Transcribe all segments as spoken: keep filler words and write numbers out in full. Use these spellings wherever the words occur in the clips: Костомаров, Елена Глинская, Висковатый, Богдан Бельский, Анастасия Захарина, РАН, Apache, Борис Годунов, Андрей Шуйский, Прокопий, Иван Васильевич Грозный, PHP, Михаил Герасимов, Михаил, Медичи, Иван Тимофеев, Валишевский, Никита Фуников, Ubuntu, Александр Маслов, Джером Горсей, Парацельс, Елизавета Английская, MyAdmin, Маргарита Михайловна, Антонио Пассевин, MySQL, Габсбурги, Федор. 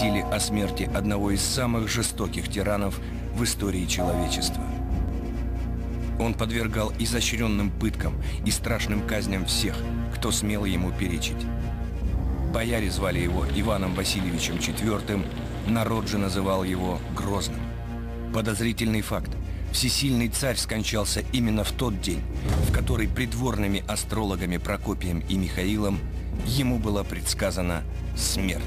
о смерти одного из самых жестоких тиранов в истории человечества. Он подвергал изощренным пыткам и страшным казням всех, кто смел ему перечить. Бояре звали его Иваном Васильевичем четвёртым, народ же называл его Грозным. Подозрительный факт. Всесильный царь скончался именно в тот день, в который придворными астрологами Прокопием и Михаилом ему была предсказана смерть.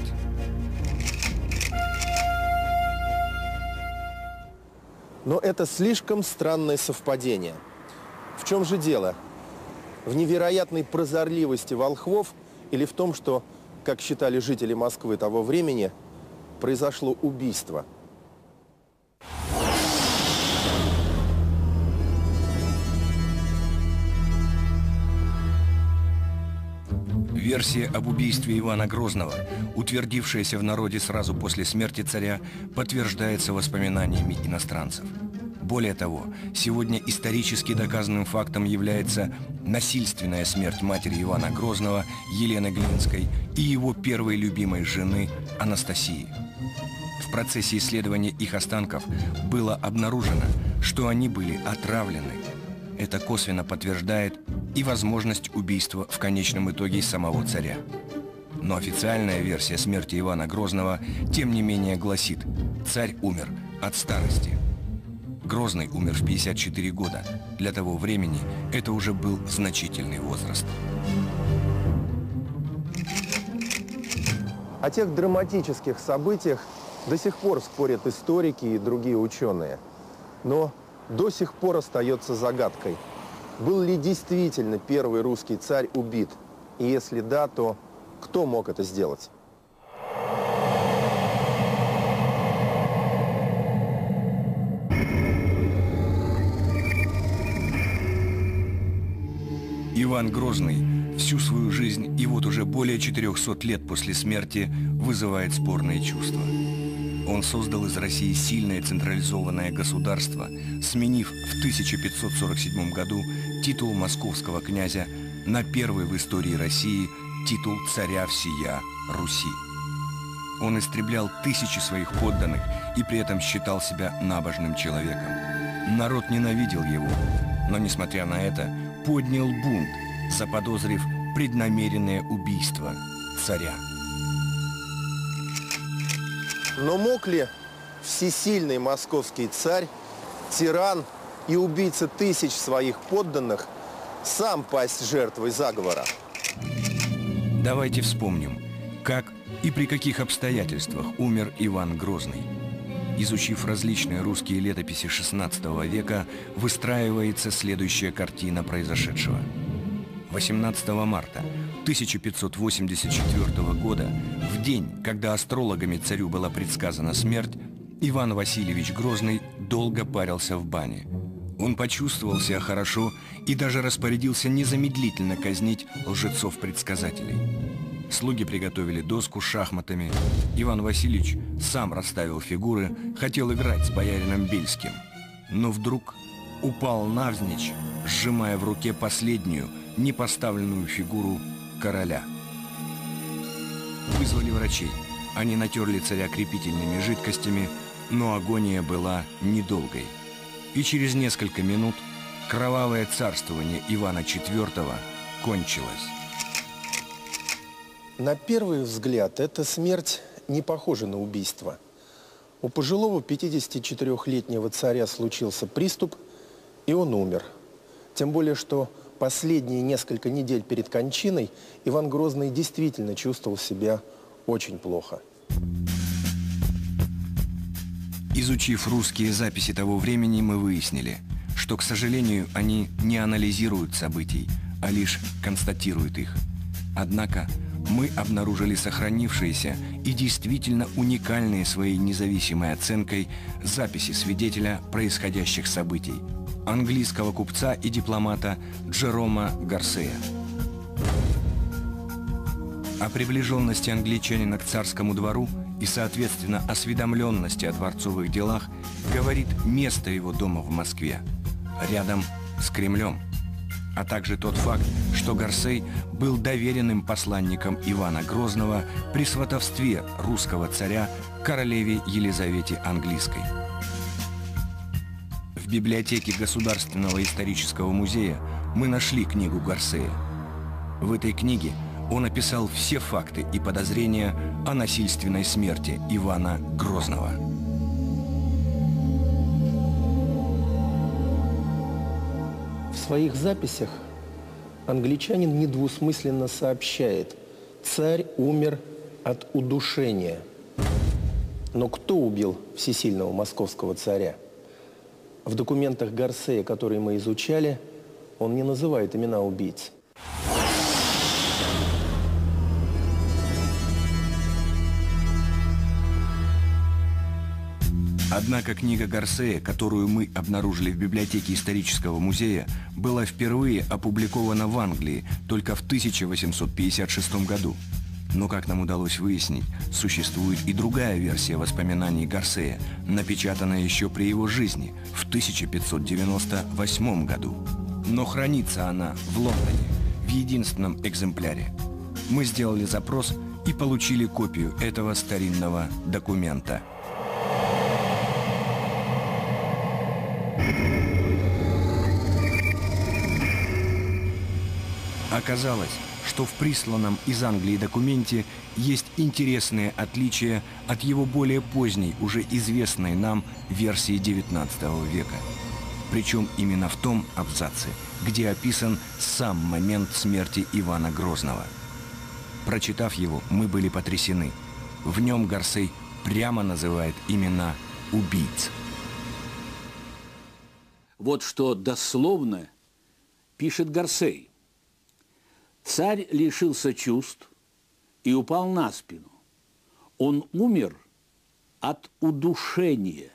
Но это слишком странное совпадение. В чем же дело? В невероятной прозорливости волхвов или в том, что, как считали жители Москвы того времени, произошло убийство? Версия об убийстве Ивана Грозного, утвердившаяся в народе сразу после смерти царя, подтверждается воспоминаниями иностранцев. Более того, сегодня исторически доказанным фактом является насильственная смерть матери Ивана Грозного, Елены Глинской, и его первой любимой жены Анастасии. В процессе исследования их останков было обнаружено, что они были отравлены. Это косвенно подтверждает и возможность убийства в конечном итоге самого царя. Но официальная версия смерти Ивана Грозного, тем не менее, гласит: царь умер от старости. Грозный умер в пятьдесят четыре года. Для того времени это уже был значительный возраст. О тех драматических событиях до сих пор спорят историки и другие ученые. Но до сих пор остается загадкой. Был ли действительно первый русский царь убит? И если да, то кто мог это сделать? Иван Грозный всю свою жизнь и вот уже более четырёхсот лет после смерти вызывает спорные чувства. Он создал из России сильное централизованное государство, сменив в тысяча пятьсот сорок седьмом году титул московского князя на первый в истории России титул царя всея Руси. Он истреблял тысячи своих подданных и при этом считал себя набожным человеком. Народ ненавидел его, но, несмотря на это, поднял бунт, заподозрив преднамеренное убийство царя. Но мог ли всесильный московский царь, тиран и убийца тысяч своих подданных сам пасть жертвой заговора? Давайте вспомним, как и при каких обстоятельствах умер Иван Грозный. Изучив различные русские летописи шестнадцатого века, выстраивается следующая картина произошедшего. восемнадцатого марта тысяча пятьсот восемьдесят четвёртого года, в день, когда астрологами царю была предсказана смерть, Иван Васильевич Грозный долго парился в бане. Он почувствовал себя хорошо и даже распорядился незамедлительно казнить лжецов-предсказателей. Слуги приготовили доску с шахматами. Иван Васильевич сам расставил фигуры, хотел играть с боярином Бельским. Но вдруг упал навзничь, сжимая в руке последнюю, непоставленную фигуру короля. Вызвали врачей. Они натерли царя крепительными жидкостями, но агония была недолгой. И через несколько минут кровавое царствование Ивана четвёртого кончилось. На первый взгляд, эта смерть не похожа на убийство. У пожилого пятидесятичетырёхлетнего царя случился приступ, и он умер. Тем более, что последние несколько недель перед кончиной Иван Грозный действительно чувствовал себя очень плохо. Изучив русские записи того времени, мы выяснили, что, к сожалению, они не анализируют событий, а лишь констатируют их. Однако мы обнаружили сохранившиеся и действительно уникальные своей независимой оценкой записи свидетеля происходящих событий, английского купца и дипломата Джерома Горсея. О приближенности англичанина к царскому двору и, соответственно, осведомленности о дворцовых делах говорит место его дома в Москве, рядом с Кремлем. а также тот факт, что Горсей был доверенным посланником Ивана Грозного при сватовстве русского царя королеве Елизавете Английской. В библиотеке Государственного исторического музея мы нашли книгу Горсея. В этой книге он описал все факты и подозрения о насильственной смерти Ивана Грозного. В своих записях англичанин недвусмысленно сообщает: царь умер от удушения. Но кто убил всесильного московского царя? В документах Горсея, которые мы изучали, он не называет имена убийц. Однако книга Горсея, которую мы обнаружили в библиотеке исторического музея, была впервые опубликована в Англии только в тысяча восемьсот пятьдесят шестом году. Но, как нам удалось выяснить, существует и другая версия воспоминаний Горсея, напечатанная еще при его жизни, в тысяча пятьсот девяносто восьмом году. Но хранится она в Лондоне, в единственном экземпляре. Мы сделали запрос и получили копию этого старинного документа. Оказалось, что в присланном из Англии документе есть интересные отличия от его более поздней, уже известной нам версии девятнадцатого века. Причем именно в том абзаце, где описан сам момент смерти Ивана Грозного. Прочитав его, мы были потрясены. В нем Горсей прямо называет имена убийц. Вот что дословно пишет Горсей. Царь лишился чувств и упал на спину. Он умер от удушения.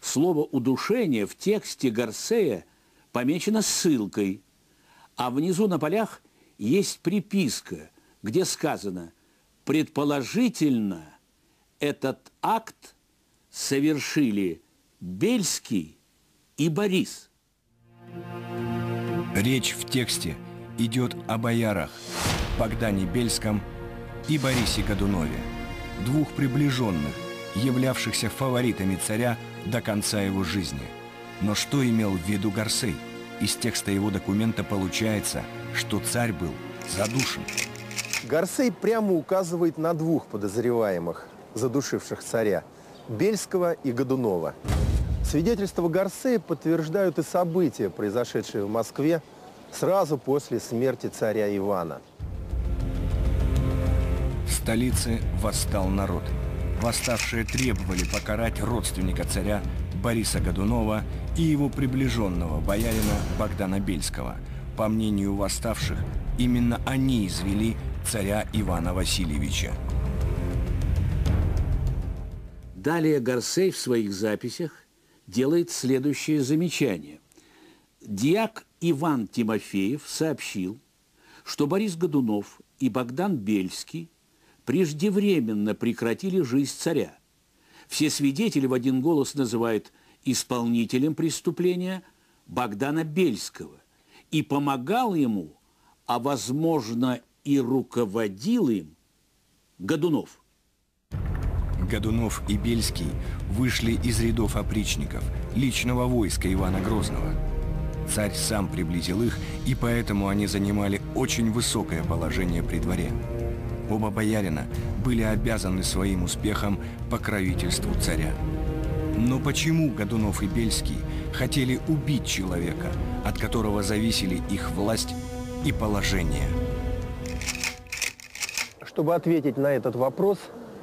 Слово «удушение» в тексте Горсея помечено ссылкой, а внизу на полях есть приписка, где сказано: «Предположительно, этот акт совершили Бельский и Борис». Речь в тексте идет о боярах Богдане Бельском и Борисе Годунове, двух приближенных, являвшихся фаворитами царя до конца его жизни. Но что имел в виду Горсей? Из текста его документа получается, что царь был задушен. Горсей прямо указывает на двух подозреваемых, задушивших царя, Бельского и Годунова. Свидетельства Горсея подтверждают и события, произошедшие в Москве сразу после смерти царя Ивана. В столице восстал народ. Восставшие требовали покарать родственника царя Бориса Годунова и его приближенного боярина Богдана Бельского. По мнению восставших, именно они извели царя Ивана Васильевича. Далее Горсей в своих записях делает следующее замечание. Диак Иван Тимофеев сообщил, что Борис Годунов и Богдан Бельский преждевременно прекратили жизнь царя. Все свидетели в один голос называют исполнителем преступления Богдана Бельского и помогал ему, а возможно и руководил им, Годунов. Годунов и Бельский вышли из рядов опричников, личного войска Ивана Грозного. Царь сам приблизил их, и поэтому они занимали очень высокое положение при дворе. Оба боярина были обязаны своим успехом покровительству царя. Но почему Годунов и Бельский хотели убить человека, от которого зависели их власть и положение? Чтобы ответить на этот вопрос,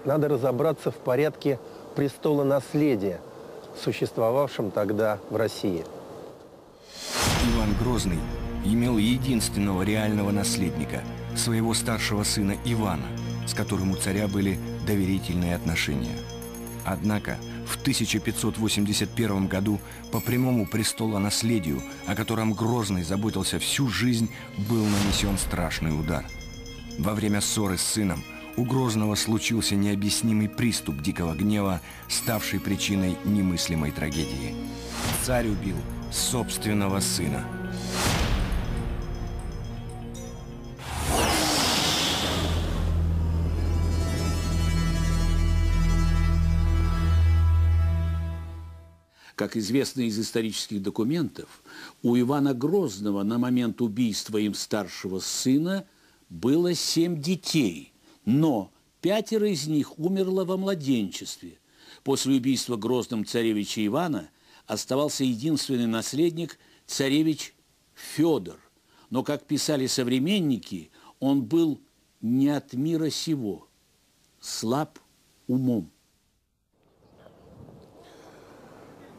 надо разобраться в порядке престолонаследия, существовавшем тогда в России. Иван Грозный имел единственного реального наследника, своего старшего сына Ивана, с которым у царя были доверительные отношения. Однако в тысяча пятьсот восемьдесят первом году по прямому престолонаследию, о котором Грозный заботился всю жизнь, был нанесен страшный удар. Во время ссоры с сыном у Грозного случился необъяснимый приступ дикого гнева, ставший причиной немыслимой трагедии. Царь убил собственного сына. Как известно из исторических документов, у Ивана Грозного на момент убийства им старшего сына было семь детей, но пятеро из них умерло во младенчестве. После убийства Грозным царевича Ивана оставался единственный наследник, царевич Федор. Но, как писали современники, он был не от мира сего, слаб умом.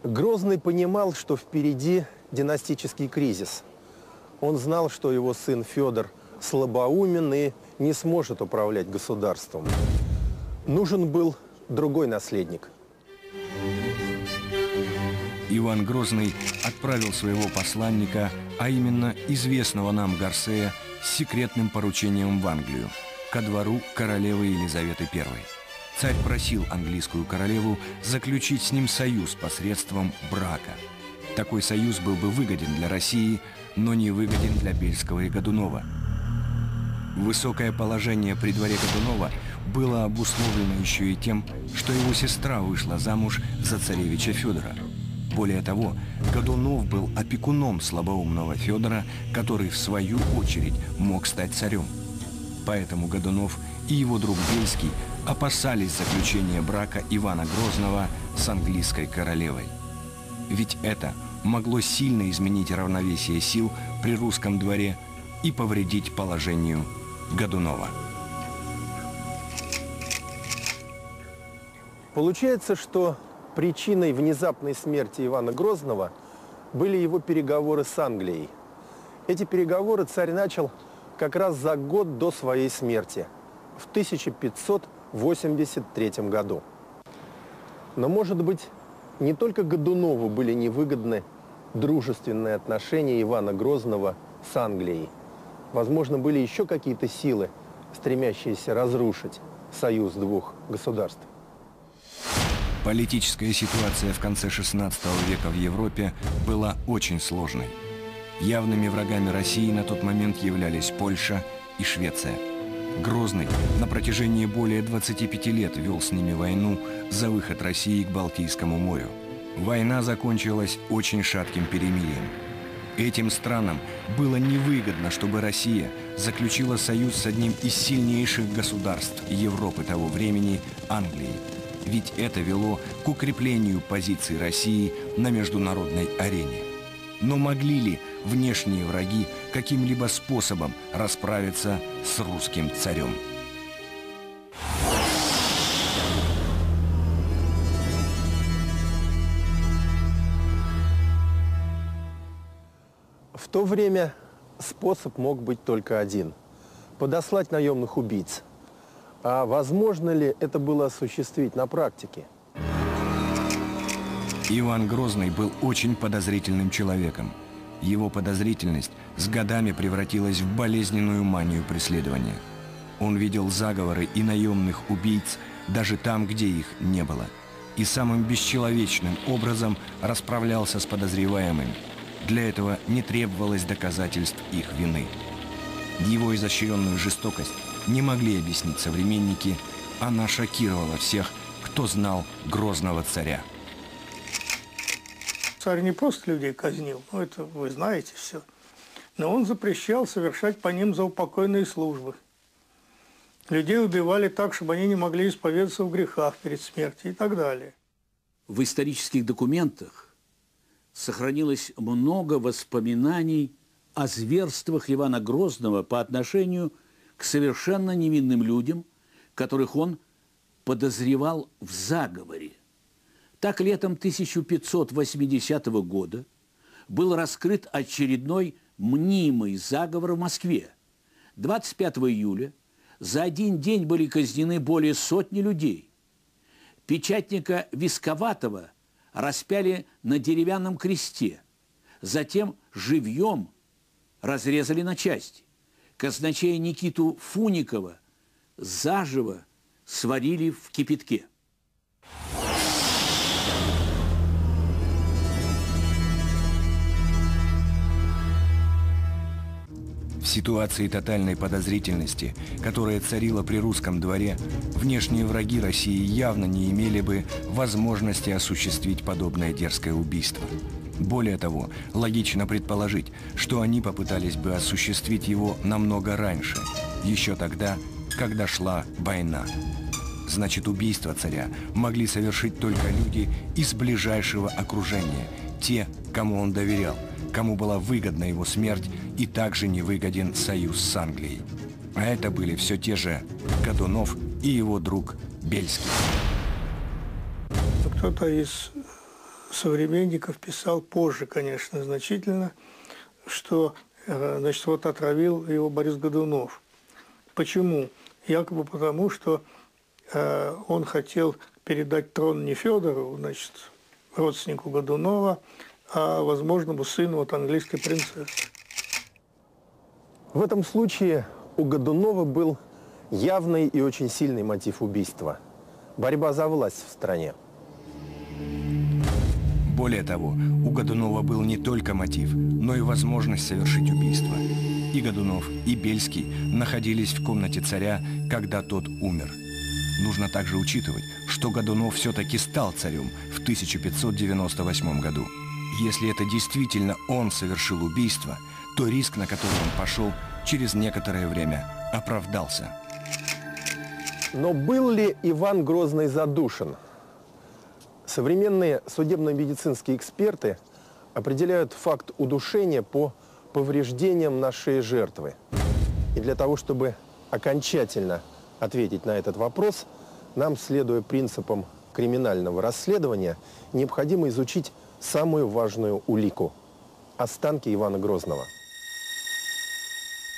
Грозный понимал, что впереди династический кризис. Он знал, что его сын Федор слабоумен и не сможет управлять государством. Нужен был другой наследник. Иван Грозный отправил своего посланника, а именно известного нам Горсея, с секретным поручением в Англию, ко двору королевы Елизаветы Первой. Царь просил английскую королеву заключить с ним союз посредством брака. Такой союз был бы выгоден для России, но не выгоден для Бельского и Годунова. Высокое положение при дворе Годунова было обусловлено еще и тем, что его сестра вышла замуж за царевича Федора. Более того, Годунов был опекуном слабоумного Федора, который, в свою очередь, мог стать царем. Поэтому Годунов и его друг Бельский опасались заключения брака Ивана Грозного с английской королевой. Ведь это могло сильно изменить равновесие сил при русском дворе и повредить положению Годунова. Получается, что причиной внезапной смерти Ивана Грозного были его переговоры с Англией. Эти переговоры царь начал как раз за год до своей смерти, в тысяча пятьсот восемьдесят третьем году. Но, может быть, не только Годунову были невыгодны дружественные отношения Ивана Грозного с Англией. Возможно, были еще какие-то силы, стремящиеся разрушить союз двух государств. Политическая ситуация в конце шестнадцатого века в Европе была очень сложной. Явными врагами России на тот момент являлись Польша и Швеция. Грозный на протяжении более двадцати пяти лет вел с ними войну за выход России к Балтийскому морю. Война закончилась очень шатким перемирием. Этим странам было невыгодно, чтобы Россия заключила союз с одним из сильнейших государств Европы того времени – Англией. Ведь это вело к укреплению позиций России на международной арене. Но могли ли внешние враги каким-либо способом расправиться с русским царем? В то время способ мог быть только один – подослать наемных убийц. А возможно ли это было осуществить на практике? Иван Грозный был очень подозрительным человеком. Его подозрительность с годами превратилась в болезненную манию преследования. Он видел заговоры и наемных убийц даже там, где их не было. И самым бесчеловечным образом расправлялся с подозреваемыми. Для этого не требовалось доказательств их вины. Его изощренную жестокость не могли объяснить современники, она шокировала всех, кто знал Грозного царя. Царь не просто людей казнил, ну это вы знаете все, но он запрещал совершать по ним заупокойные службы. Людей убивали так, чтобы они не могли исповедаться в грехах перед смертью и так далее. В исторических документах сохранилось много воспоминаний о зверствах Ивана Грозного по отношению к совершенно невинным людям, которых он подозревал в заговоре. Так, летом тысяча пятьсот восьмидесятого года был раскрыт очередной мнимый заговор в Москве. двадцать пятого июля за один день были казнены более сотни людей. Печатника Висковатого распяли на деревянном кресте, затем живьем разрезали на части. Казначея Никиту Фуникова заживо сварили в кипятке. ситуации тотальной подозрительности, которая царила при русском дворе, внешние враги России явно не имели бы возможности осуществить подобное дерзкое убийство. Более того, логично предположить, что они попытались бы осуществить его намного раньше, еще тогда, когда шла война. Значит, убийство царя могли совершить только люди из ближайшего окружения, те, кому он доверял, кому была выгодна его смерть и также невыгоден союз с Англией. А это были все те же Годунов и его друг Бельский. Кто-то из современников писал позже, конечно, значительно, что, значит, вот отравил его Борис Годунов. Почему? Якобы потому, что э, он хотел передать трон не Федору, значит, родственнику Годунова, а возможному сыну от английской принцессы. В этом случае у Годунова был явный и очень сильный мотив убийства – борьба за власть в стране. Более того, у Годунова был не только мотив, но и возможность совершить убийство. И Годунов, и Бельский находились в комнате царя, когда тот умер. Нужно также учитывать, что Годунов все-таки стал царем в тысяча пятьсот девяносто восьмом году. Если это действительно он совершил убийство, то риск, на который он пошел, через некоторое время оправдался. Но был ли Иван Грозный задушен? Современные судебно-медицинские эксперты определяют факт удушения по повреждениям на шее жертвы. И для того, чтобы окончательно ответить на этот вопрос, нам, следуя принципам криминального расследования, необходимо изучить самую важную улику – останки Ивана Грозного.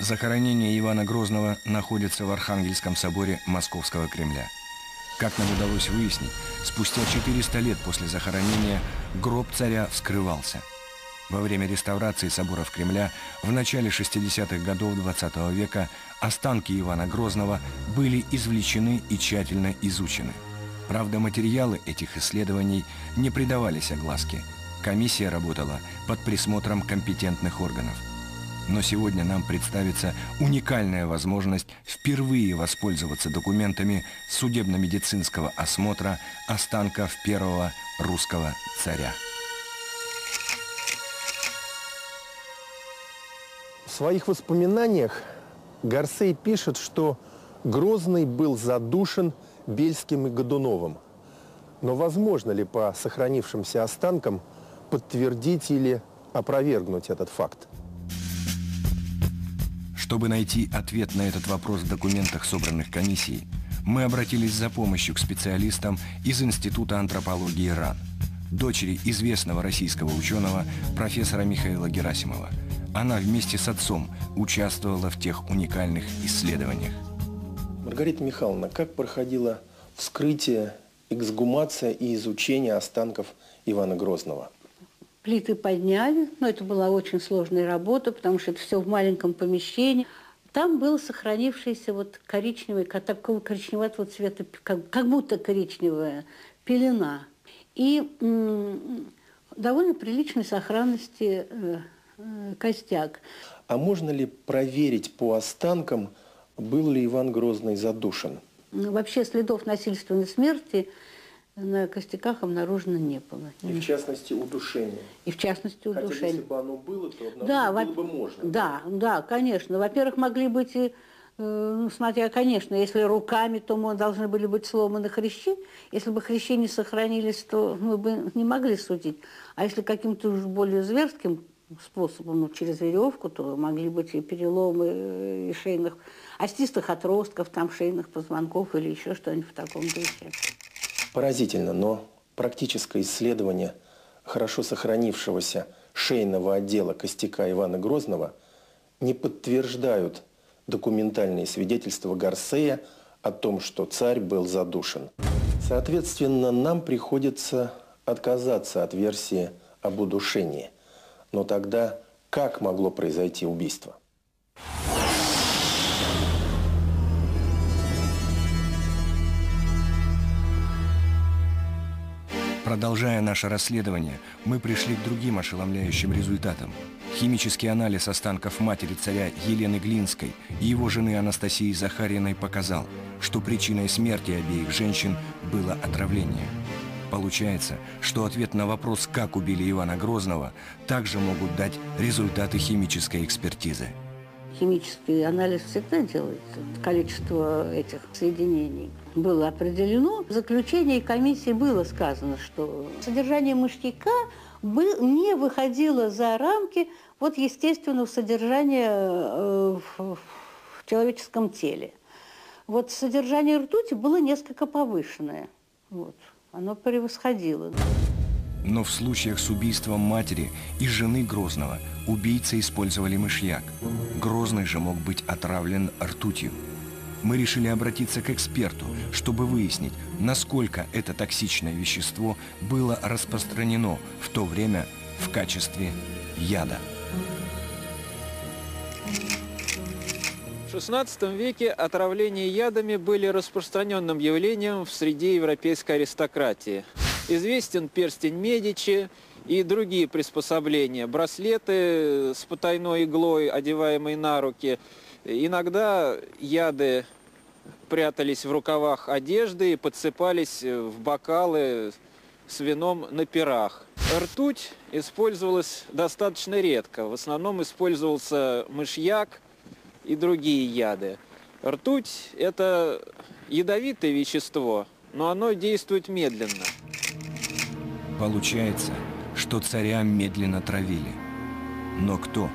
Захоронение Ивана Грозного находится в Архангельском соборе Московского Кремля. Как нам удалось выяснить, спустя четыреста лет после захоронения гроб царя вскрывался. Во время реставрации соборов Кремля в начале шестидесятых годов двадцатого века останки Ивана Грозного были извлечены и тщательно изучены. Правда, материалы этих исследований не придавались огласке. Комиссия работала под присмотром компетентных органов. Но сегодня нам представится уникальная возможность впервые воспользоваться документами судебно-медицинского осмотра останков первого русского царя. В своих воспоминаниях Горсей пишет, что Грозный был задушен Бельским и Годуновым. Но возможно ли по сохранившимся останкам подтвердить или опровергнуть этот факт? Чтобы найти ответ на этот вопрос в документах, собранных комиссией, мы обратились за помощью к специалистам из Института антропологии РАН, дочери известного российского ученого профессора Михаила Герасимова. Она вместе с отцом участвовала в тех уникальных исследованиях. Маргарита Михайловна, как проходило вскрытие, эксгумация и изучение останков Ивана Грозного? Плиты подняли, но это была очень сложная работа, потому что это все в маленьком помещении. Там был сохранившийся вот коричневый, такого коричневатого цвета, как, как будто коричневая пелена. И м, довольно приличной сохранности э, э, костяк. А можно ли проверить по останкам, был ли Иван Грозный задушен? Вообще следов насильственной смерти на костяках обнаружено не было. И в частности удушение. И в частности удушение. Хотя если бы оно было, то обнаружить да, было бы можно. Да, да, конечно. Во-первых, могли быть, и, э, смотря, конечно, если руками, то мы должны были быть сломаны хрящи. Если бы хрящи не сохранились, то мы бы не могли судить. А если каким-то уж более зверским способом, ну, через веревку, то могли быть и переломы и шейных, остистых отростков, там шейных позвонков или еще что-нибудь в таком духе. Поразительно, но практическое исследование хорошо сохранившегося шейного отдела костяка Ивана Грозного не подтверждают документальные свидетельства Горсея о том, что царь был задушен. Соответственно, нам приходится отказаться от версии об удушении. Но тогда как могло произойти убийство? Продолжая наше расследование, мы пришли к другим ошеломляющим результатам. Химический анализ останков матери царя Елены Глинской и его жены Анастасии Захариной показал, что причиной смерти обеих женщин было отравление. Получается, что ответ на вопрос, как убили Ивана Грозного, также могут дать результаты химической экспертизы. Химический анализ всегда делается. Количество этих соединений было определено. В заключении комиссии было сказано, что содержание мышьяка не выходило за рамки вот естественного содержания в человеческом теле. Вот содержание ртути было несколько повышенное. Вот. Оно превосходило. Но в случаях с убийством матери и жены Грозного убийцы использовали мышьяк. Грозный же мог быть отравлен ртутью. Мы решили обратиться к эксперту, чтобы выяснить, насколько это токсичное вещество было распространено в то время в качестве яда. В шестнадцатом веке отравления ядами были распространенным явлением в среде европейской аристократии. Известен перстень Медичи и другие приспособления. Браслеты с потайной иглой, одеваемые на руки. Иногда яды прятались в рукавах одежды и подсыпались в бокалы с вином на пирах. Ртуть использовалась достаточно редко. В основном использовался мышьяк и другие яды. Ртуть – это ядовитое вещество, но оно действует медленно. Получается, что царя медленно травили. Но кто?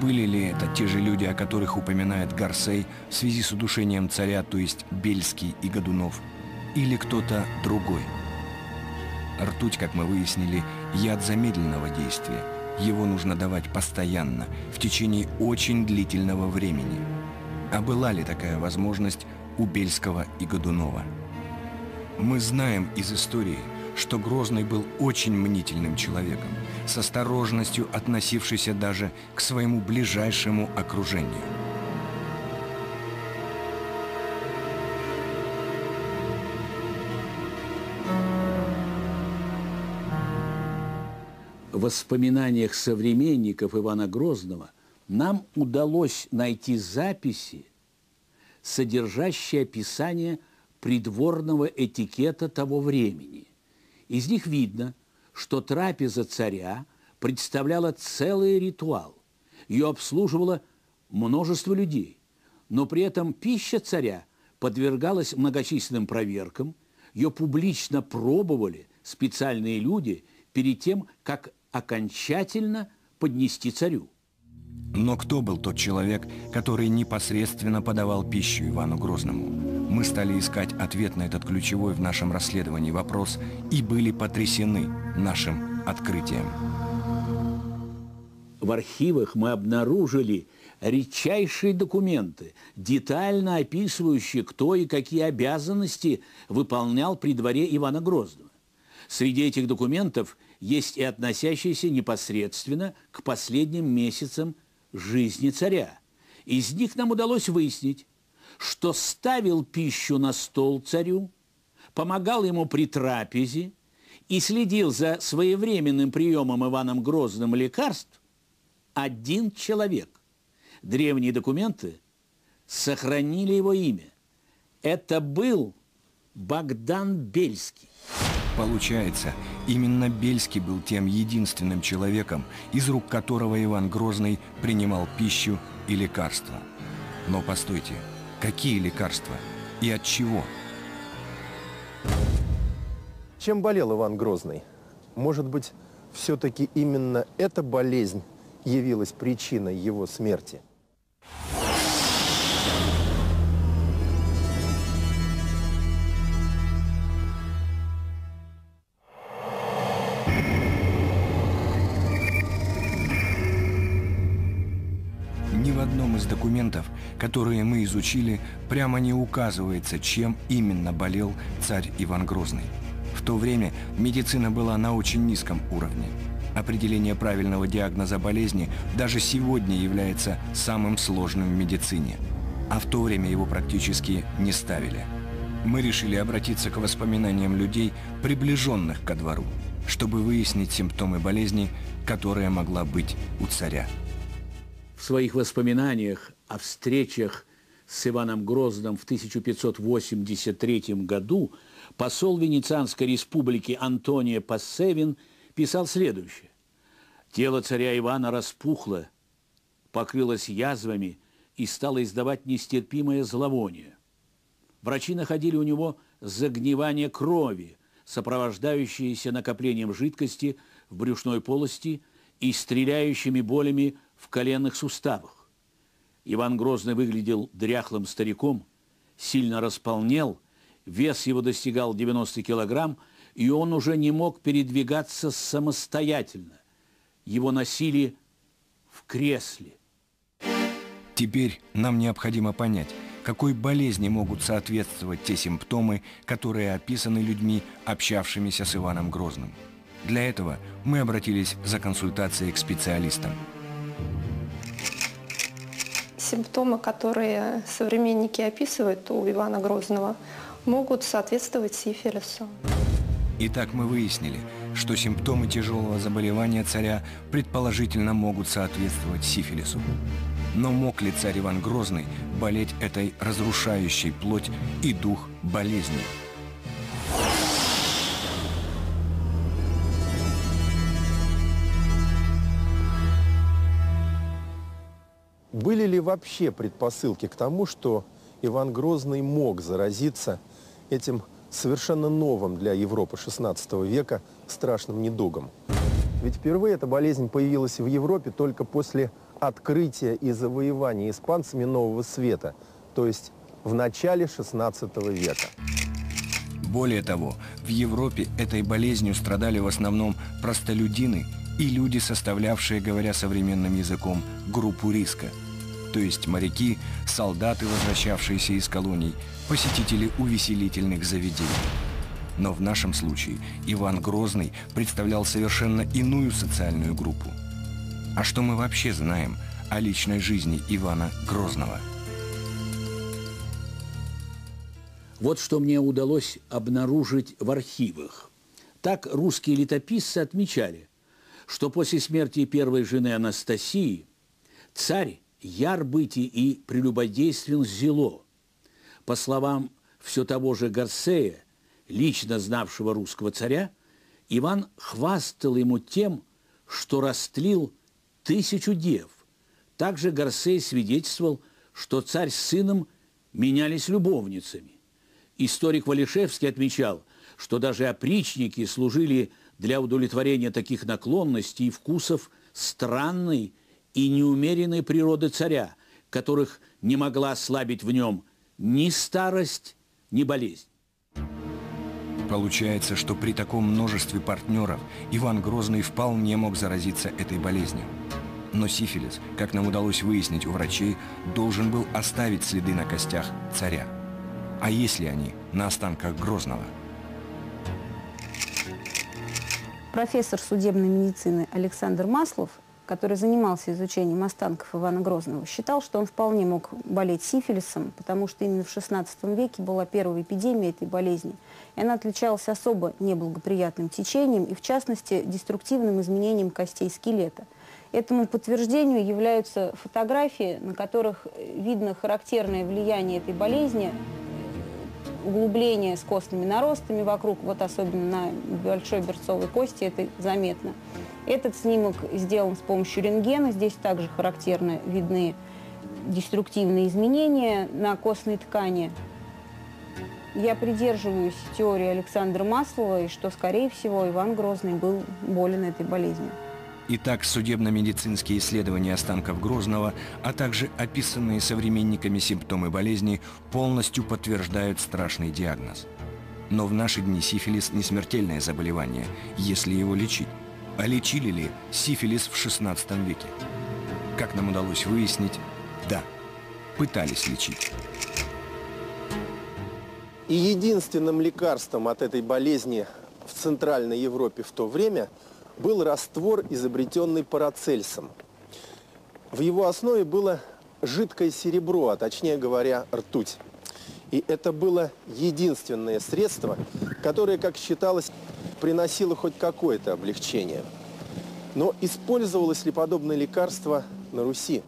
Были ли это те же люди, о которых упоминает Горсей в связи с удушением царя, то есть Бельский и Годунов? Или кто-то другой? Ртуть, как мы выяснили, яд замедленного действия. Его нужно давать постоянно, в течение очень длительного времени. А была ли такая возможность у Бельского и Годунова? Мы знаем из истории, что Грозный был очень мнительным человеком, с осторожностью относившийся даже к своему ближайшему окружению. В воспоминаниях современников Ивана Грозного нам удалось найти записи, содержащие описание придворного этикета того времени. Из них видно, что трапеза царя представляла целый ритуал. Ее обслуживало множество людей, но при этом пища царя подвергалась многочисленным проверкам, ее публично пробовали специальные люди перед тем, как окончательно поднести царю. Но кто был тот человек, который непосредственно подавал пищу Ивану Грозному? Мы стали искать ответ на этот ключевой в нашем расследовании вопрос и были потрясены нашим открытием. В архивах мы обнаружили редчайшие документы, детально описывающие, кто и какие обязанности выполнял при дворе Ивана Грозного. Среди этих документов есть и относящиеся непосредственно к последним месяцам жизни царя. Из них нам удалось выяснить, что ставил пищу на стол царю, помогал ему при трапезе и следил за своевременным приемом Иваном Грозным лекарств один человек. Древние документы сохранили его имя. Это был Богдан Бельский. Получается, именно Бельский был тем единственным человеком, из рук которого Иван Грозный принимал пищу и лекарства. Но постойте, какие лекарства и от чего? Чем болел Иван Грозный? Может быть, все-таки именно эта болезнь явилась причиной его смерти? Документов, которые мы изучили, прямо не указывается, чем именно болел царь Иван Грозный. В то время медицина была на очень низком уровне. Определение правильного диагноза болезни даже сегодня является самым сложным в медицине, а в то время его практически не ставили. Мы решили обратиться к воспоминаниям людей, приближенных ко двору. чтобы выяснить симптомы болезни, которая могла быть у царя. В своих воспоминаниях о встречах с Иваном Грозным в тысяча пятьсот восемьдесят третьем году посол Венецианской республики Антонио Пассевин писал следующее. Тело царя Ивана распухло, покрылось язвами и стало издавать нестерпимое зловоние. Врачи находили у него загнивание крови, сопровождающееся накоплением жидкости в брюшной полости и стреляющими болями в коленных суставах. Иван Грозный выглядел дряхлым стариком, сильно располнел, вес его достигал девяноста килограмм, и он уже не мог передвигаться самостоятельно. Его носили в кресле. Теперь нам необходимо понять, какой болезни могут соответствовать те симптомы, которые описаны людьми, общавшимися с Иваном Грозным. Для этого мы обратились за консультацией к специалистам. Симптомы, которые современники описывают у Ивана Грозного, могут соответствовать сифилису. Итак, мы выяснили, что симптомы тяжелого заболевания царя предположительно могут соответствовать сифилису. Но мог ли царь Иван Грозный болеть этой разрушающей плоть и дух болезни? Были ли вообще предпосылки к тому, что Иван Грозный мог заразиться этим совершенно новым для Европы шестнадцатого века страшным недугом? Ведь впервые эта болезнь появилась в Европе только после открытия и завоевания испанцами Нового Света, то есть в начале шестнадцатого века. Более того, в Европе этой болезнью страдали в основном простолюдины и люди, составлявшие, говоря современным языком, группу риска. То есть моряки, солдаты, возвращавшиеся из колоний, посетители увеселительных заведений. Но в нашем случае Иван Грозный представлял совершенно иную социальную группу. А что мы вообще знаем о личной жизни Ивана Грозного? Вот что мне удалось обнаружить в архивах. Так русские летописцы отмечали, что после смерти первой жены Анастасии царь яр быти и прелюбодействен зело. По словам все того же Горсея, лично знавшего русского царя, Иван хвастал ему тем, что растлил тысячу дев. Также Горсей свидетельствовал, что царь с сыном менялись любовницами. Историк Валишевский отмечал, что даже опричники служили для удовлетворения таких наклонностей и вкусов странной и неумеренной природы царя, которых не могла ослабить в нем ни старость, ни болезнь. Получается, что при таком множестве партнеров Иван Грозный вполне мог заразиться этой болезнью. Но сифилис, как нам удалось выяснить у врачей, должен был оставить следы на костях царя. А есть ли они на останках Грозного? Профессор судебной медицины Александр Маслов, который занимался изучением останков Ивана Грозного, считал, что он вполне мог болеть сифилисом, потому что именно в шестнадцатом веке была первая эпидемия этой болезни. И она отличалась особо неблагоприятным течением и, в частности, деструктивным изменением костей скелета. Этому подтверждению являются фотографии, на которых видно характерное влияние этой болезни, углубление с костными наростами вокруг, вот особенно на большой берцовой кости это заметно. Этот снимок сделан с помощью рентгена, здесь также характерно видны деструктивные изменения на костной ткани. Я придерживаюсь теории Александра Маслова, и что, скорее всего, Иван Грозный был болен этой болезнью. Итак, судебно-медицинские исследования останков Грозного, а также описанные современниками симптомы болезни, полностью подтверждают страшный диагноз. Но в наши дни сифилис не смертельное заболевание, если его лечить. А лечили ли сифилис в шестнадцатом веке? Как нам удалось выяснить, да, пытались лечить. И единственным лекарством от этой болезни в Центральной Европе в то время был раствор, изобретенный Парацельсом. В его основе было жидкое серебро, а точнее говоря, ртуть. И это было единственное средство, которое, как считалось, приносило хоть какое-то облегчение. Но использовалось ли подобное лекарство на Руси?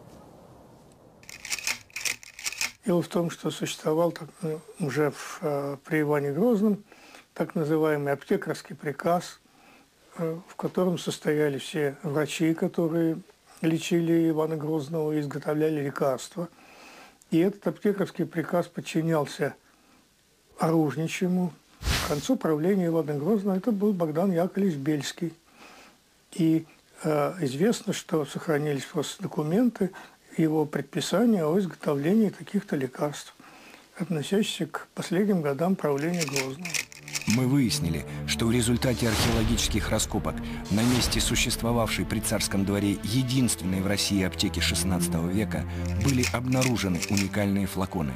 Дело в том, что существовал так, уже в, при Иване Грозном так называемый аптекарский приказ, в котором состояли все врачи, которые лечили Ивана Грозного и изготовляли лекарства. И этот аптекарский приказ подчинялся оружничему. К концу правления Ивана Грозного это был Богдан Яковлевич Бельский. И э, известно, что сохранились просто документы его предписания о изготовлении таких-то лекарств, относящихся к последним годам правления Грозного. Мы выяснили, что в результате археологических раскопок на месте существовавшей при царском дворе единственной в России аптеки шестнадцатого века были обнаружены уникальные флаконы.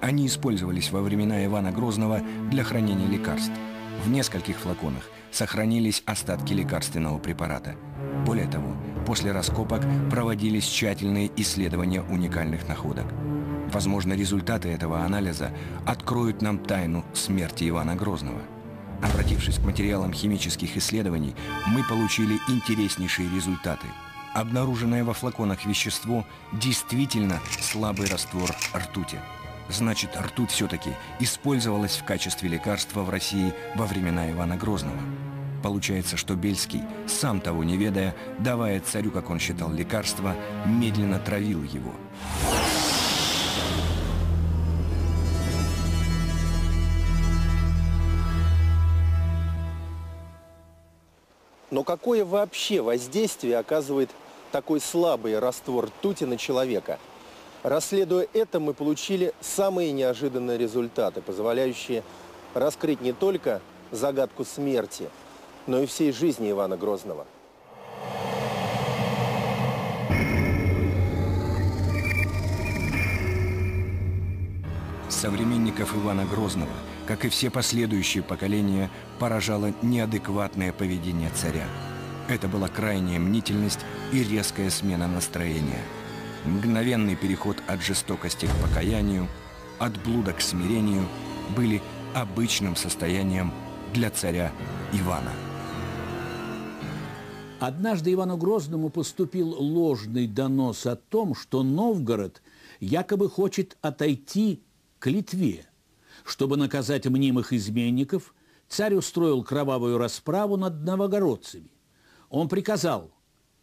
Они использовались во времена Ивана Грозного для хранения лекарств. В нескольких флаконах сохранились остатки лекарственного препарата. Более того, после раскопок проводились тщательные исследования уникальных находок. Возможно, результаты этого анализа откроют нам тайну смерти Ивана Грозного. Обратившись к материалам химических исследований, мы получили интереснейшие результаты. Обнаруженное во флаконах вещество действительно слабый раствор ртути. Значит, ртуть все-таки использовалась в качестве лекарства в России во времена Ивана Грозного. Получается, что Бельский, сам того не ведая, давая царю, как он считал, лекарство, медленно травил его. Но какое вообще воздействие оказывает такой слабый раствор ртути на человека? Расследуя это, мы получили самые неожиданные результаты, позволяющие раскрыть не только загадку смерти, но и всей жизни Ивана Грозного. Современников Ивана Грозного, как и все последующие поколения, поражало неадекватное поведение царя. Это была крайняя мнительность и резкая смена настроения. Мгновенный переход от жестокости к покаянию, от блуда к смирению были обычным состоянием для царя Ивана. Однажды Ивану Грозному поступил ложный донос о том, что Новгород якобы хочет отойти к Литве. Чтобы наказать мнимых изменников, царь устроил кровавую расправу над новгородцами. Он приказал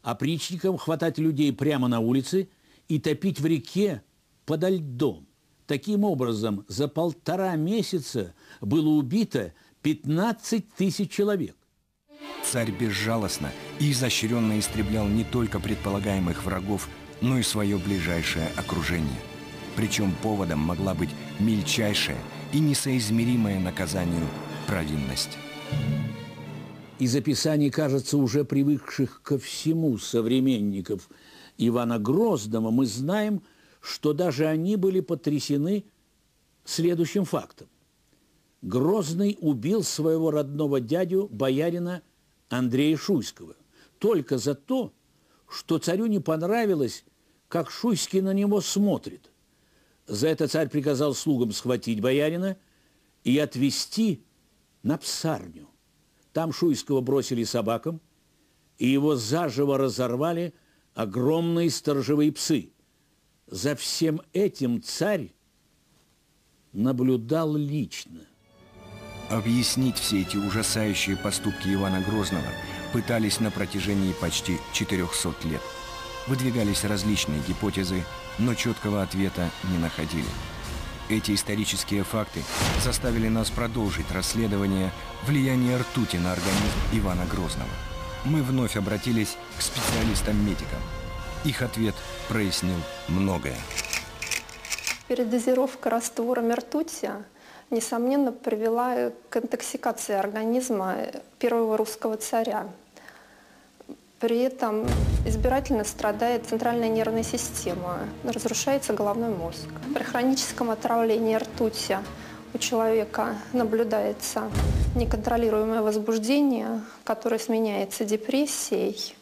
опричникам хватать людей прямо на улице и топить в реке подо льдом. Таким образом, за полтора месяца было убито пятнадцать тысяч человек. Царь безжалостно и изощренно истреблял не только предполагаемых врагов, но и свое ближайшее окружение. Причем поводом могла быть мельчайшая и несоизмеримая наказанию провинность. Из описаний, кажется, уже привыкших ко всему современников Ивана Грозного, мы знаем, что даже они были потрясены следующим фактом. Грозный убил своего родного дядю, боярина Андрея Шуйского, только за то, что царю не понравилось, как Шуйский на него смотрит. За это царь приказал слугам схватить боярина и отвезти на псарню. Там Шуйского бросили собакам, и его заживо разорвали огромные сторожевые псы. За всем этим царь наблюдал лично. Объяснить все эти ужасающие поступки Ивана Грозного пытались на протяжении почти четырёхсот лет. Выдвигались различные гипотезы, но четкого ответа не находили. Эти исторические факты заставили нас продолжить расследование влияния ртути на организм Ивана Грозного. Мы вновь обратились к специалистам-медикам. Их ответ прояснил многое. Передозировка раствором ртути, несомненно, привела к интоксикации организма первого русского царя. При этом избирательно страдает центральная нервная система, разрушается головной мозг. При хроническом отравлении ртути у человека наблюдается неконтролируемое возбуждение, которое сменяется депрессией,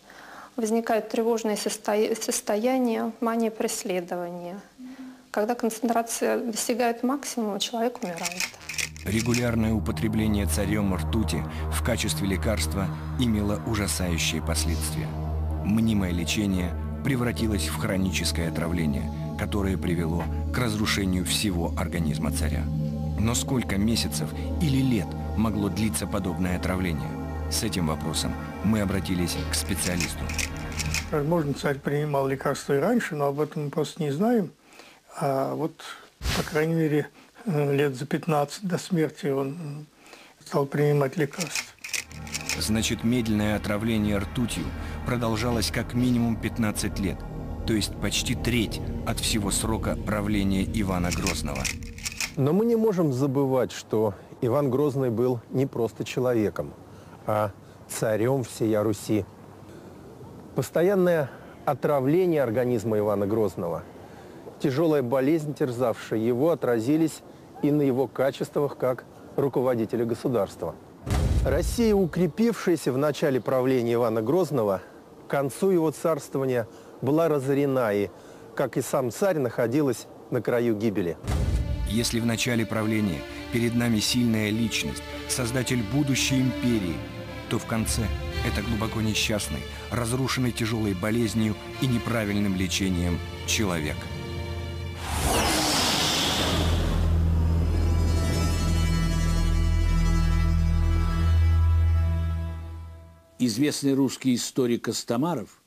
возникают тревожные состояния, мания преследования. Когда концентрация достигает максимума, человек умирает. Регулярное употребление царем ртути в качестве лекарства имело ужасающие последствия. Мнимое лечение превратилось в хроническое отравление, которое привело к разрушению всего организма царя. Но сколько месяцев или лет могло длиться подобное отравление? С этим вопросом мы обратились к специалисту. Возможно, царь принимал лекарства и раньше, но об этом мы просто не знаем. А вот, по крайней мере, лет за пятнадцать до смерти он стал принимать лекарства. Значит, медленное отравление ртутью продолжалось как минимум пятнадцать лет, то есть почти треть от всего срока правления Ивана Грозного. Но мы не можем забывать, что Иван Грозный был не просто человеком, а царем всея Руси. Постоянное отравление организма Ивана Грозного, тяжелая болезнь, терзавшая его, отразились и на его качествах как руководителя государства. Россия, укрепившаяся в начале правления Ивана Грозного, к концу его царствования была разорена и, как и сам царь, находилась на краю гибели. Если в начале правления перед нами сильная личность, создатель будущей империи, то в конце это глубоко несчастный, разрушенный тяжелой болезнью и неправильным лечением человек. Известный русский историк Костомаров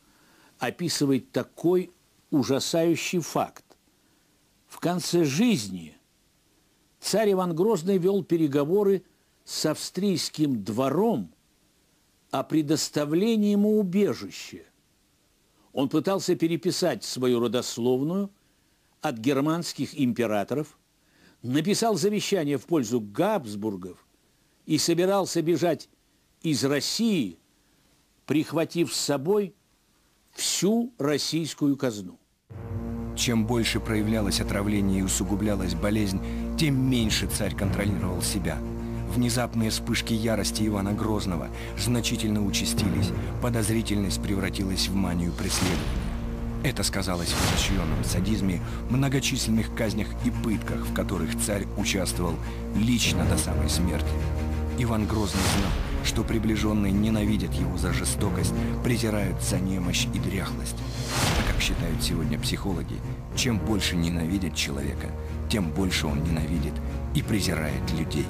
описывает такой ужасающий факт. В конце жизни царь Иван Грозный вел переговоры с австрийским двором о предоставлении ему убежища. Он пытался переписать свою родословную от германских императоров, написал завещание в пользу Габсбургов и собирался бежать из России, прихватив с собой всю российскую казну. Чем больше проявлялось отравление и усугублялась болезнь, тем меньше царь контролировал себя. Внезапные вспышки ярости Ивана Грозного значительно участились, подозрительность превратилась в манию преследования. Это сказалось в изощренном садизме, многочисленных казнях и пытках, в которых царь участвовал лично до самой смерти. Иван Грозный знал, что приближенные ненавидят его за жестокость, презирают за немощь и дряхлость. А как считают сегодня психологи, чем больше ненавидят человека, тем больше он ненавидит и презирает людей.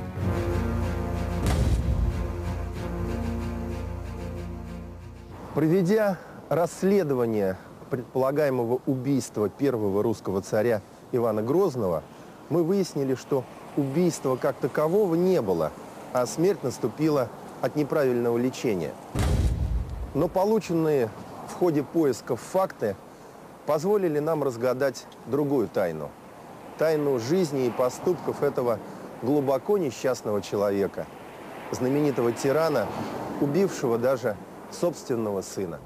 Проведя расследование предполагаемого убийства первого русского царя Ивана Грозного, мы выяснили, что убийства как такового не было, а смерть наступила от неправильного лечения. Но полученные в ходе поисков факты позволили нам разгадать другую тайну. Тайну жизни и поступков этого глубоко несчастного человека, знаменитого тирана, убившего даже собственного сына.